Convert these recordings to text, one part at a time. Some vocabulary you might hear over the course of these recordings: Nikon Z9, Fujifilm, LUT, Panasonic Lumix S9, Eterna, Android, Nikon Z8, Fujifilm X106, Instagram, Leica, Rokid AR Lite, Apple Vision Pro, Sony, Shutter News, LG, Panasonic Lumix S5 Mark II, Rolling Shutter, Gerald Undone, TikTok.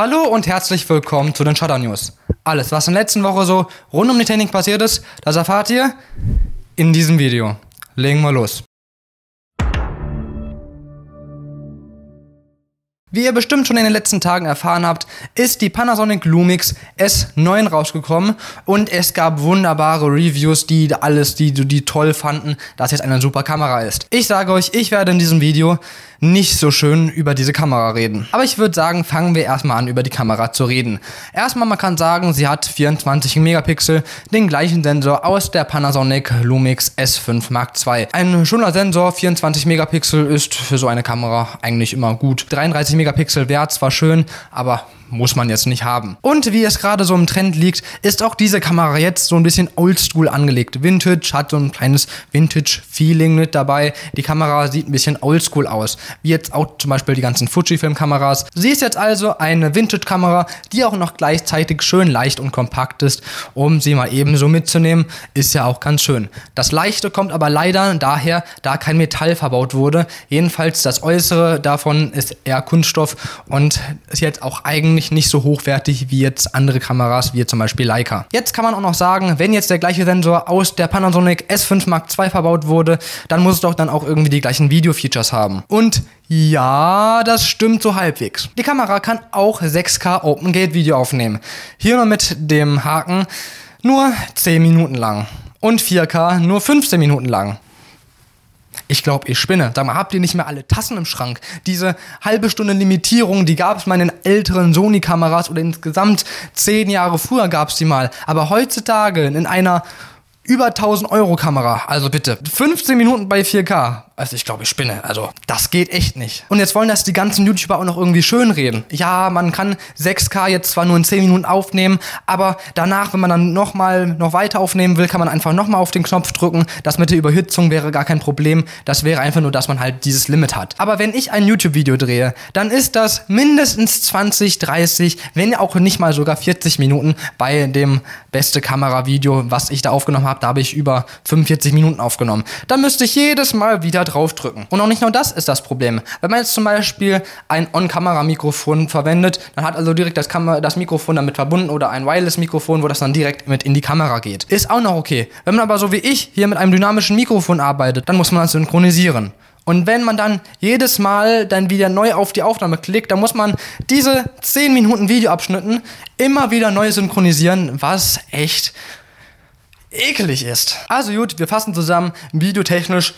Hallo und herzlich willkommen zu den Shutter News. Alles, was in der letzten Woche so rund um die Technik passiert ist, das erfahrt ihr in diesem Video. Legen wir los. Wie ihr bestimmt schon in den letzten Tagen erfahren habt, ist die Panasonic Lumix S9 rausgekommen und es gab wunderbare Reviews, die toll fanden, dass jetzt eine super Kamera ist. Ich sage euch, ich werde in diesem Video nicht so schön über diese Kamera reden. Aber ich würde sagen, fangen wir erstmal an, über die Kamera zu reden. Erstmal, man kann sagen, sie hat 24 Megapixel, den gleichen Sensor aus der Panasonic Lumix S5 Mark II. Ein schöner Sensor, 24 Megapixel ist für so eine Kamera eigentlich immer gut. 33 Megapixel wäre zwar schön, aber muss man jetzt nicht haben. Und wie es gerade so im Trend liegt, ist auch diese Kamera jetzt so ein bisschen oldschool angelegt. Vintage, hat so ein kleines Vintage-Feeling mit dabei. Die Kamera sieht ein bisschen oldschool aus. Wie jetzt auch zum Beispiel die ganzen Fujifilm-Kameras. Sie ist jetzt also eine Vintage-Kamera, die auch noch gleichzeitig schön leicht und kompakt ist. Um sie mal eben so mitzunehmen, ist ja auch ganz schön. Das Leichte kommt aber leider daher, da kein Metall verbaut wurde. Jedenfalls das Äußere davon ist eher Kunststoff und ist jetzt auch eigentlich nicht so hochwertig wie jetzt andere Kameras, wie zum Beispiel Leica. Jetzt kann man auch noch sagen, wenn jetzt der gleiche Sensor aus der Panasonic S5 Mark II verbaut wurde, dann muss es doch dann auch irgendwie die gleichen Video-Features haben. Und ja, das stimmt so halbwegs. Die Kamera kann auch 6K Open-Gate-Video aufnehmen. Hier nur mit dem Haken nur 10 Minuten lang und 4K nur 15 Minuten lang. Ich glaube, ich spinne. Sag mal, habt ihr nicht mehr alle Tassen im Schrank? Diese halbe Stunde Limitierung, die gab es mal in den älteren Sony-Kameras oder insgesamt 10 Jahre früher gab es die mal. Aber heutzutage in einer über 1000 € Kamera, also bitte, 15 Minuten bei 4K. Also ich glaube, ich spinne. Also das geht echt nicht. Und jetzt wollen das die ganzen YouTuber auch noch irgendwie schön reden. Ja, man kann 6K jetzt zwar nur in 10 Minuten aufnehmen, aber danach, wenn man dann noch weiter aufnehmen will, kann man einfach nochmal auf den Knopf drücken. Das mit der Überhitzung wäre gar kein Problem. Das wäre einfach nur, dass man halt dieses Limit hat. Aber wenn ich ein YouTube-Video drehe, dann ist das mindestens 20, 30, wenn auch nicht mal sogar 40 Minuten bei dem beste Kamera-Video, was ich da aufgenommen habe. Da habe ich über 45 Minuten aufgenommen. Dann müsste ich jedes Mal wieder draufdrücken. Und auch nicht nur das ist das Problem. Wenn man jetzt zum Beispiel ein On-Kamera-Mikrofon verwendet, dann hat also direkt das Mikrofon damit verbunden oder ein Wireless-Mikrofon, wo das dann direkt mit in die Kamera geht. Ist auch noch okay. Wenn man aber so wie ich hier mit einem dynamischen Mikrofon arbeitet, dann muss man das synchronisieren. Und wenn man dann jedes Mal dann wieder neu auf die Aufnahme klickt, dann muss man diese 10 Minuten Videoabschnitten immer wieder neu synchronisieren, was echt ekelig ist. Also gut, wir fassen zusammen, videotechnisch,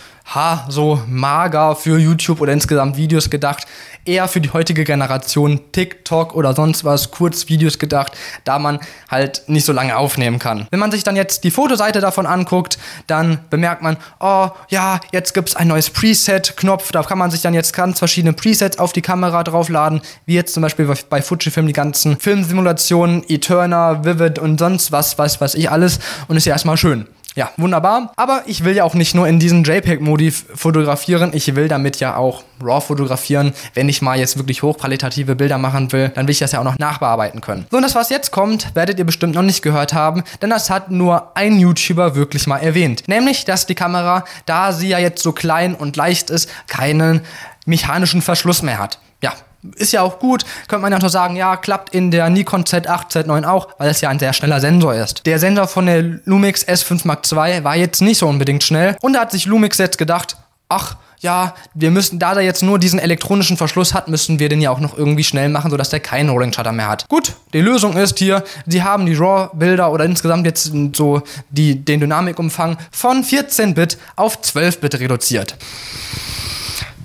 so mager für YouTube oder insgesamt Videos gedacht, eher für die heutige Generation TikTok oder sonst was, Kurzvideos gedacht, da man halt nicht so lange aufnehmen kann. Wenn man sich dann jetzt die Fotoseite davon anguckt, dann bemerkt man, oh ja, jetzt gibt es ein neues Preset-Knopf, da kann man sich dann jetzt ganz verschiedene Presets auf die Kamera draufladen, wie jetzt zum Beispiel bei Fujifilm die ganzen Filmsimulationen, Eterna, Vivid und sonst was, weiß ich alles, und ist ja erstmal schön. Ja, wunderbar. Aber ich will ja auch nicht nur in diesen JPEG-Modi fotografieren. Ich will damit ja auch RAW fotografieren. Wenn ich mal jetzt wirklich hochqualitative Bilder machen will, dann will ich das ja auch noch nachbearbeiten können. So, und das, was jetzt kommt, werdet ihr bestimmt noch nicht gehört haben, denn das hat nur ein YouTuber wirklich mal erwähnt. Nämlich, dass die Kamera, da sie ja jetzt so klein und leicht ist, keinen mechanischen Verschluss mehr hat. Ja. Ist ja auch gut, könnte man ja noch sagen, ja, klappt in der Nikon Z8, Z9 auch, weil es ja ein sehr schneller Sensor ist. Der Sensor von der Lumix S5 Mark II war jetzt nicht so unbedingt schnell und da hat sich Lumix jetzt gedacht, ach ja, wir müssen, da er jetzt nur diesen elektronischen Verschluss hat, müssen wir den ja auch noch irgendwie schnell machen, sodass der keinen Rolling Shutter mehr hat. Gut, die Lösung ist hier, sie haben die RAW-Bilder oder insgesamt jetzt so den Dynamikumfang von 14-Bit auf 12-Bit reduziert.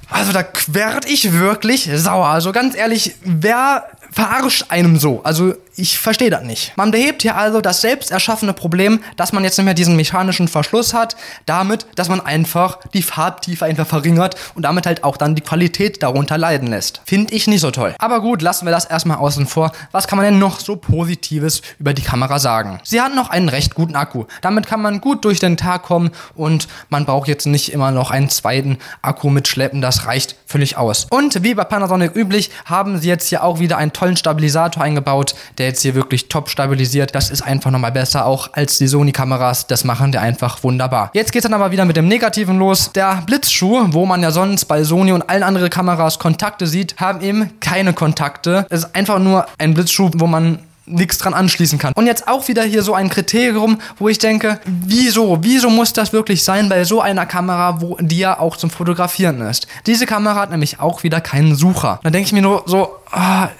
Also da werd ich wirklich sauer. Also ganz ehrlich, wer verarscht einem so? Also ich verstehe das nicht. Man behebt hier also das selbst erschaffene Problem, dass man jetzt nicht mehr diesen mechanischen Verschluss hat, damit, dass man einfach die Farbtiefe einfach verringert und damit halt auch dann die Qualität darunter leiden lässt. Finde ich nicht so toll. Aber gut, lassen wir das erstmal außen vor. Was kann man denn noch so Positives über die Kamera sagen? Sie hat noch einen recht guten Akku. Damit kann man gut durch den Tag kommen und man braucht jetzt nicht immer noch einen zweiten Akku mitschleppen. Das reicht völlig aus. Und wie bei Panasonic üblich, haben sie jetzt hier auch wieder einen tollen Stabilisator eingebaut, der der jetzt hier wirklich top stabilisiert. Das ist einfach nochmal besser, auch als die Sony-Kameras. Das machen die einfach wunderbar. Jetzt geht es dann aber wieder mit dem Negativen los. Der Blitzschuh, wo man ja sonst bei Sony und allen anderen Kameras Kontakte sieht, haben eben keine Kontakte. Es ist einfach nur ein Blitzschuh, wo man nichts dran anschließen kann. Und jetzt auch wieder hier so ein Kriterium, wo ich denke, wieso muss das wirklich sein bei so einer Kamera, wo die ja auch zum Fotografieren ist. Diese Kamera hat nämlich auch wieder keinen Sucher. Da denke ich mir nur so,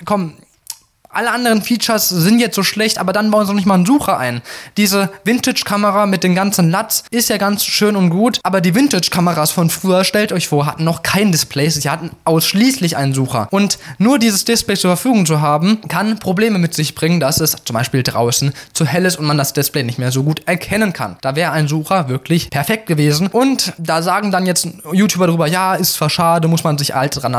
komm, alle anderen Features sind jetzt so schlecht, aber dann bauen sie noch nicht mal einen Sucher ein. Diese Vintage-Kamera mit den ganzen LUTs ist ja ganz schön und gut, aber die Vintage-Kameras von früher, stellt euch vor, hatten noch kein Display, sie hatten ausschließlich einen Sucher. Und nur dieses Display zur Verfügung zu haben, kann Probleme mit sich bringen, dass es zum Beispiel draußen zu hell ist und man das Display nicht mehr so gut erkennen kann. Da wäre ein Sucher wirklich perfekt gewesen. Und da sagen dann jetzt YouTuber drüber, ja, ist zwar schade, muss man sich halt dran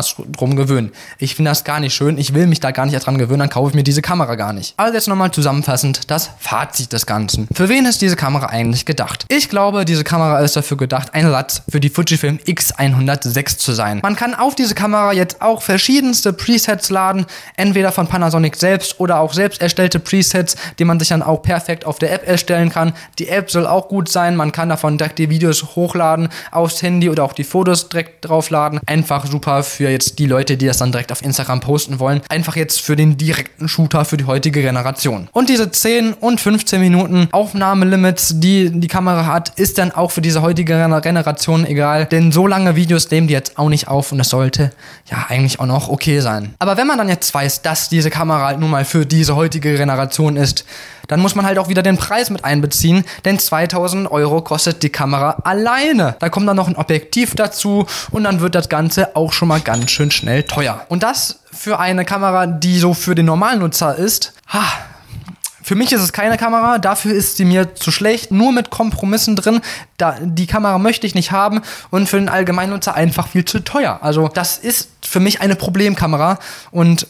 gewöhnen. Ich finde das gar nicht schön, ich will mich da gar nicht dran gewöhnen, dann kaufe ich mir diese Kamera gar nicht. Also jetzt nochmal zusammenfassend das Fazit des Ganzen. Für wen ist diese Kamera eigentlich gedacht? Ich glaube, diese Kamera ist dafür gedacht, ein Ersatz für die Fujifilm X106 zu sein. Man kann auf diese Kamera jetzt auch verschiedenste Presets laden, entweder von Panasonic selbst oder auch selbst erstellte Presets, die man sich dann auch perfekt auf der App erstellen kann. Die App soll auch gut sein, man kann davon direkt die Videos hochladen aufs Handy oder auch die Fotos direkt draufladen. Einfach super für jetzt die Leute, die das dann direkt auf Instagram posten wollen. Einfach jetzt für den direkten Shooter für die heutige Generation. Und diese 10 und 15 Minuten Aufnahmelimits, die die Kamera hat, ist dann auch für diese heutige Generation egal, denn so lange Videos nehmen die jetzt auch nicht auf und das sollte ja eigentlich auch noch okay sein. Aber wenn man dann jetzt weiß, dass diese Kamera halt nun mal für diese heutige Generation ist, dann muss man halt auch wieder den Preis mit einbeziehen, denn 2.000 € kostet die Kamera alleine. Da kommt dann noch ein Objektiv dazu und dann wird das Ganze auch schon mal ganz schön schnell teuer. Und das für eine Kamera, die so für den normalen Nutzer ist, für mich ist es keine Kamera, dafür ist sie mir zu schlecht, nur mit Kompromissen drin. Die Kamera möchte ich nicht haben und für den Allgemeinnutzer einfach viel zu teuer. Also das ist für mich eine Problemkamera und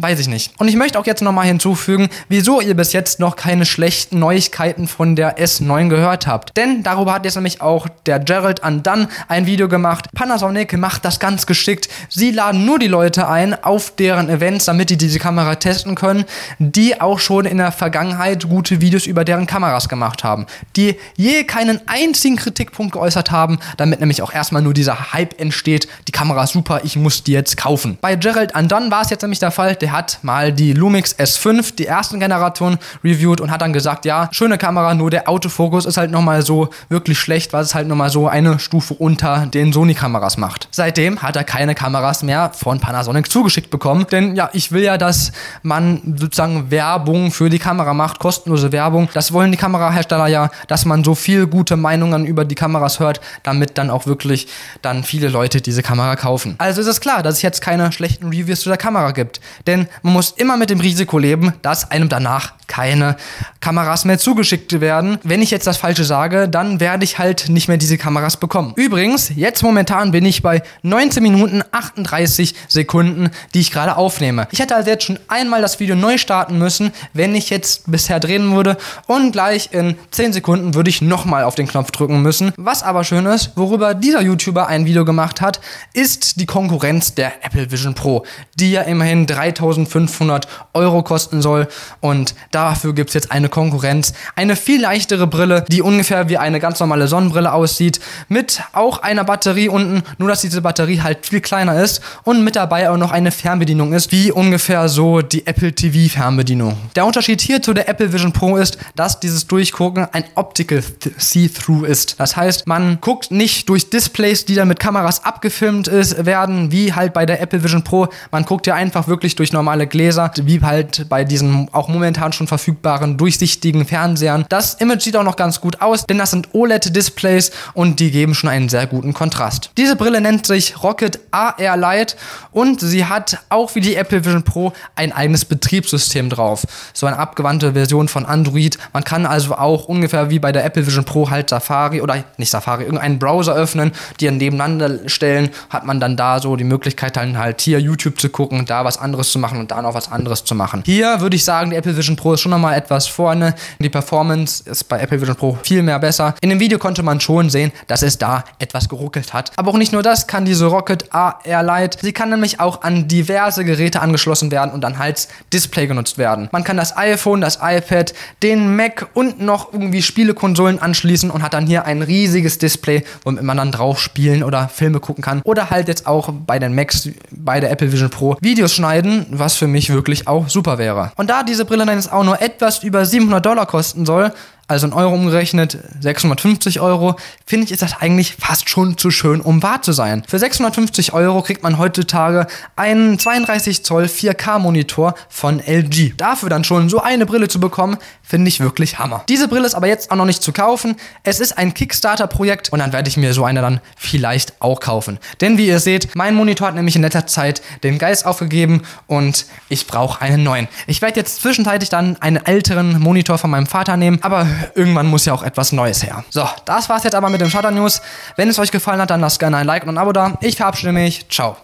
weiß ich nicht. Und ich möchte auch jetzt nochmal hinzufügen, wieso ihr bis jetzt noch keine schlechten Neuigkeiten von der S9 gehört habt. Denn darüber hat jetzt nämlich auch der Gerald Undone ein Video gemacht. Panasonic macht das ganz geschickt. Sie laden nur die Leute ein auf deren Events, damit die diese Kamera testen können, die auch schon in der Vergangenheit gute Videos über deren Kameras gemacht haben. Die je keinen einzigen Kritikpunkt geäußert haben, damit nämlich auch erstmal nur dieser Hype entsteht. Die Kamera ist super, ich muss die jetzt kaufen. Bei Gerald Undone war es jetzt nämlich der Fall, der hat mal die Lumix S5, die ersten Generation, reviewed und hat dann gesagt, ja, schöne Kamera, nur der Autofokus ist halt nochmal so wirklich schlecht, weil es halt nochmal so eine Stufe unter den Sony-Kameras macht. Seitdem hat er keine Kameras mehr von Panasonic zugeschickt bekommen, denn ja, ich will ja, dass man sozusagen Werbung für die Kamera macht, kostenlose Werbung. Das wollen die Kamerahersteller ja, dass man so viel gute Meinungen über die Kameras hört, damit dann auch wirklich dann viele Leute diese Kamera kaufen. Also ist es klar, dass es jetzt keine schlechten Reviews zu der Kamera gibt. Denn man muss immer mit dem Risiko leben, dass einem danach keine Kameras mehr zugeschickt werden. Wenn ich jetzt das Falsche sage, dann werde ich halt nicht mehr diese Kameras bekommen. Übrigens, jetzt momentan bin ich bei 19 Minuten 38 Sekunden, die ich gerade aufnehme. Ich hätte also jetzt schon einmal das Video neu starten müssen, wenn ich jetzt bisher drehen würde. Und gleich in 10 Sekunden würde ich nochmal auf den Knopf drücken müssen. Was aber schön ist, worüber dieser YouTuber ein Video gemacht hat, ist die Konkurrenz der Apple Vision Pro, die ja immerhin 3.500 € kosten soll und dafür gibt es jetzt eine Konkurrenz. Eine viel leichtere Brille, die ungefähr wie eine ganz normale Sonnenbrille aussieht, mit auch einer Batterie unten, nur dass diese Batterie halt viel kleiner ist und mit dabei auch noch eine Fernbedienung ist, wie ungefähr so die Apple TV Fernbedienung. Der Unterschied hier zu der Apple Vision Pro ist, dass dieses Durchgucken ein Optical See-Through ist. Das heißt, man guckt nicht durch Displays, die dann mit Kameras abgefilmt werden, wie halt bei der Apple Vision Pro. Man guckt ja einfach wirklich durch normale Gläser, wie halt bei diesen auch momentan schon verfügbaren durchsichtigen Fernsehern. Das Image sieht auch noch ganz gut aus, denn das sind OLED-Displays und die geben schon einen sehr guten Kontrast. Diese Brille nennt sich Rokid AR Lite und sie hat auch wie die Apple Vision Pro ein eigenes Betriebssystem drauf. So eine abgewandte Version von Android. Man kann also auch ungefähr wie bei der Apple Vision Pro halt Safari oder nicht Safari, irgendeinen Browser öffnen, die dann nebeneinander stellen, hat man dann da so die Möglichkeit dann halt hier YouTube zu gucken, da was anderes zu machen und da noch was anderes zu machen. Hier würde ich sagen, die Apple Vision Pro ist schon nochmal etwas vor Spanne. Die Performance ist bei Apple Vision Pro viel mehr besser. In dem Video konnte man schon sehen, dass es da etwas geruckelt hat. Aber auch nicht nur das kann diese Rokid AR Lite. Sie kann nämlich auch an diverse Geräte angeschlossen werden und dann als Display genutzt werden. Man kann das iPhone, das iPad, den Mac und noch irgendwie Spielekonsolen anschließen und hat dann hier ein riesiges Display, womit man dann drauf spielen oder Filme gucken kann. Oder halt jetzt auch bei den Macs, bei der Apple Vision Pro Videos schneiden, was für mich wirklich auch super wäre. Und da diese Brille dann jetzt auch nur etwas über $700 kosten soll, also in Euro umgerechnet 650 €, finde ich, ist das eigentlich fast schon zu schön, um wahr zu sein. Für 650 € kriegt man heutzutage einen 32 Zoll 4K Monitor von LG. Dafür dann schon so eine Brille zu bekommen, finde ich wirklich Hammer. Diese Brille ist aber jetzt auch noch nicht zu kaufen. Es ist ein Kickstarter-Projekt und dann werde ich mir so eine dann vielleicht auch kaufen. Denn wie ihr seht, mein Monitor hat nämlich in letzter Zeit den Geist aufgegeben und ich brauche einen neuen. Ich werde jetzt zwischenzeitlich dann einen älteren Monitor von meinem Vater nehmen, aber irgendwann muss ja auch etwas Neues her. So, das war's jetzt aber mit dem Shutter News. Wenn es euch gefallen hat, dann lasst gerne ein Like und ein Abo da. Ich verabschiede mich. Ciao.